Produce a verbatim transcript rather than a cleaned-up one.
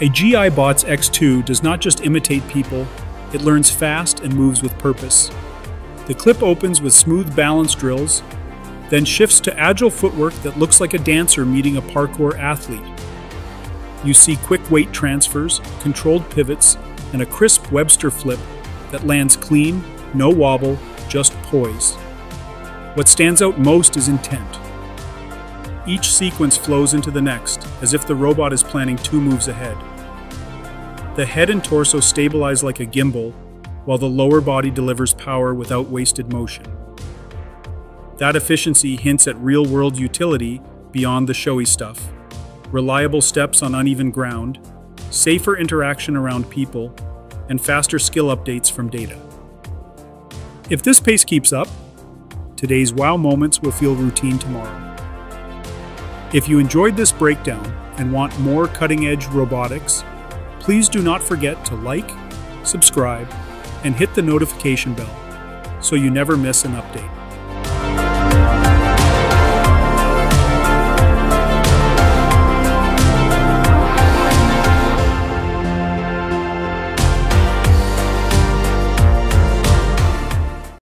AgiBot X two does not just imitate people, it learns fast and moves with purpose. The clip opens with smooth balance drills, then shifts to agile footwork that looks like a dancer meeting a parkour athlete. You see quick weight transfers, controlled pivots, and a crisp Webster flip that lands clean, no wobble, just poise. What stands out most is intent. Each sequence flows into the next, as if the robot is planning two moves ahead. The head and torso stabilize like a gimbal, while the lower body delivers power without wasted motion. That efficiency hints at real-world utility beyond the showy stuff. Reliable steps on uneven ground, safer interaction around people, and faster skill updates from data. If this pace keeps up, today's wow moments will feel routine tomorrow. If you enjoyed this breakdown and want more cutting-edge robotics, please do not forget to like, subscribe, and hit the notification bell so you never miss an update.